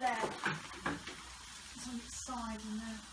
there. It's on its side in there.